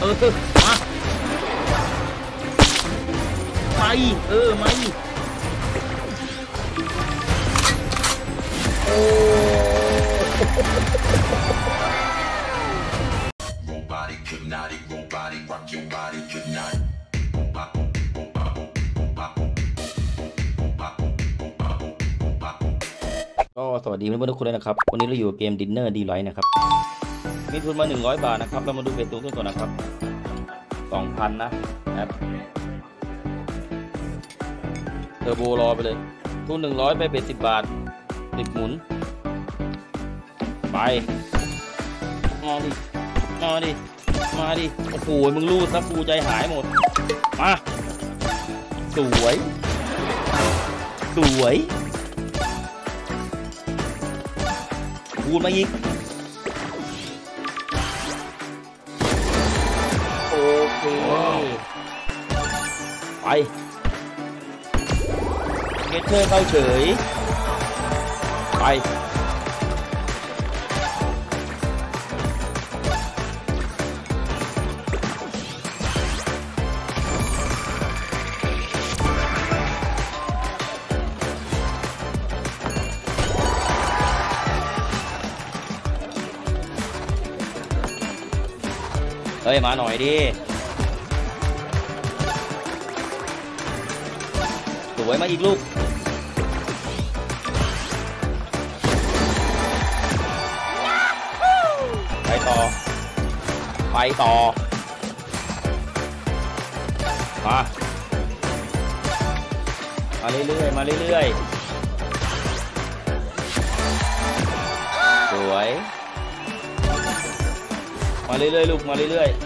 มาไปมาโอ้ก็สวัสดีเพื่อนๆทุกคนเลยนะครับวันนี้เราอยู่เกม Dinner Delight นะครับมีทุนมา100บาทนะครับเรามาดูเบสสูงสุดก่อนนะครับ2,000นะแอปเทอร์โบรอไปเลยทุน100ไปเบส10บาทติดหมุนไปมาดิโอ้โหมึงรูดซะกูใจหายหมดมาสวยคูณมาอีกโอเคไปเกตเตอร์เข้าเฉยไปเอ้ยมาหน่อยดิสวยมาอีกลูกไปต่อมาเรื่อยสวยมาเรื่อยๆลูกมาเรื่อยๆ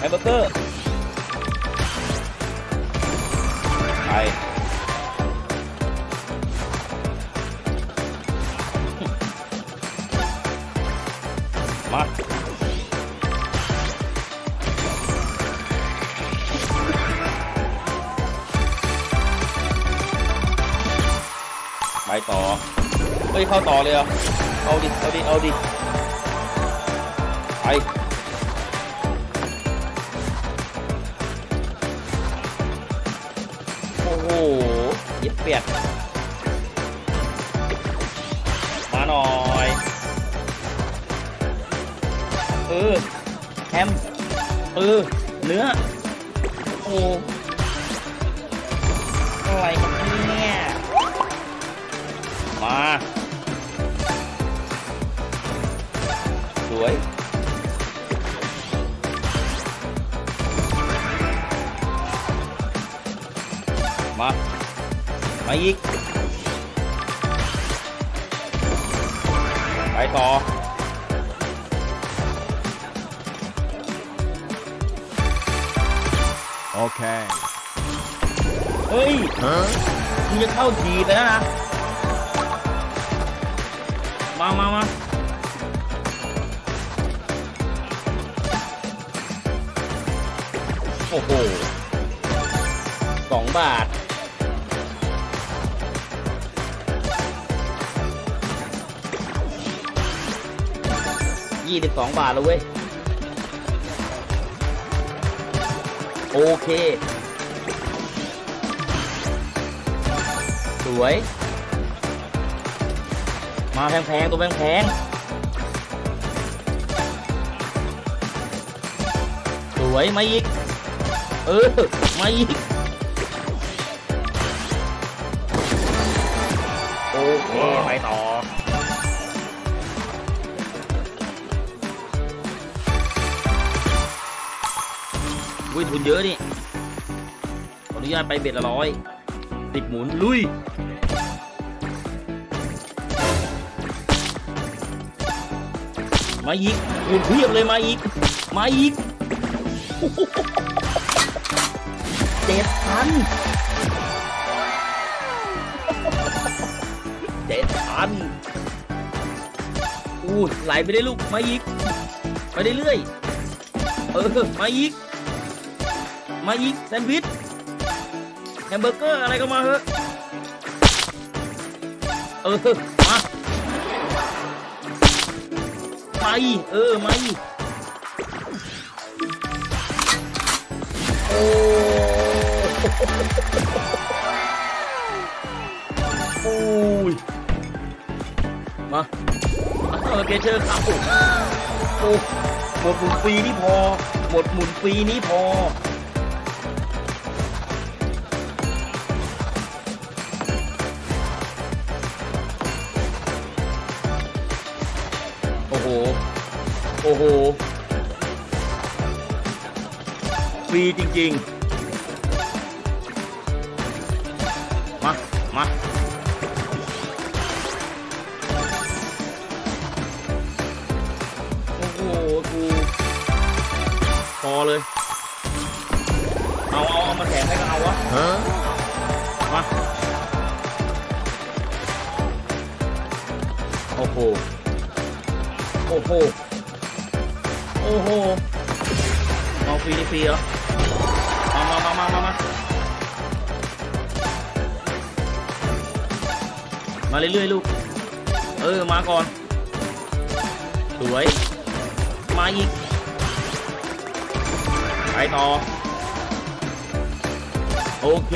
ไอ้เบอร์เกอร์ไปมาไปต่อเฮ้ยเข้าต่อเลยอ่ะเอาดิไปโอ้โห28มาหน่อยแฮมเนื้อโอ้อะไรกันเนี่ยมาสวยมาอีกไปต่อโอเคเฮ้ยมึงจะเข้าทีไปแล้วนะมาโอ้โห2 บาท22 บาทแล้วเว้ยโอเคสวยมาแพงตัวแพงสวยมาอีกมาอีกโอเคไปต่อวิ่งทุนเยอะนี่ขออนุญาตไปเบ็ดละ100ติดหมุนลุยมาอีกคูณเพียบเลยมาอีก 7,000 อู้ไหลไปได้ลูกมาอีกไปได้เรื่อยมาอีกแซนด์วิชแฮมเบอร์เกอร์อะไรก็มาเถอะมา เออมาโอ้โอ้ยมาเกเชอร์ครับโอ้หมดหมุนปีนี้พอหมดหมุนปีนี้พอโอ้โหโอ้โหฟรีจริงๆมาโอ้โหกูพอเลยเอามาแถมให้ก็เอาวะมาโอ้โหโอ้โหโอ้โหเอาฟรีนี่ฟรีเหรอมาเรื่อยๆลูกเออมาก่อนสวยมาอีกไปต่อโอเค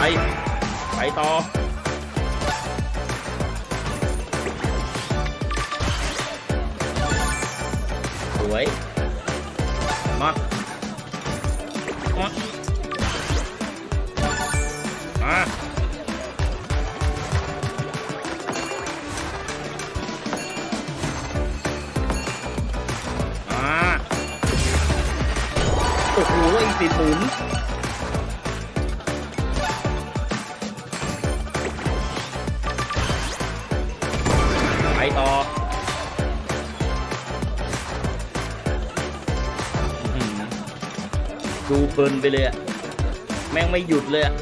ไปต่อสวยมาโอ้โหแล้วอีก40ไปต่อดูเพลินไปเลยอะแม่งไม่หยุดเลยอะ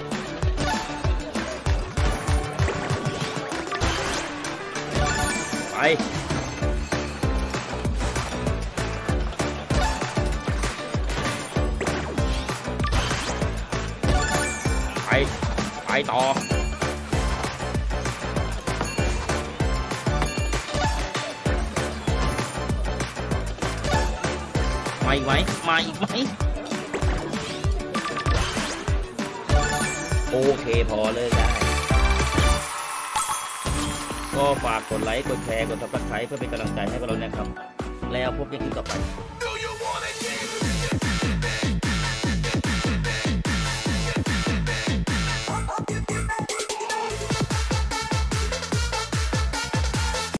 ไปไปต่อมาอีกไหมโอเคพอเลยได้ก็ฝากกดไลค์กดแชร์กดซับสไครป์เพื่อเป็นกำลังใจให้พวกเรานะครับแล้วพบกันคลิปต่อไป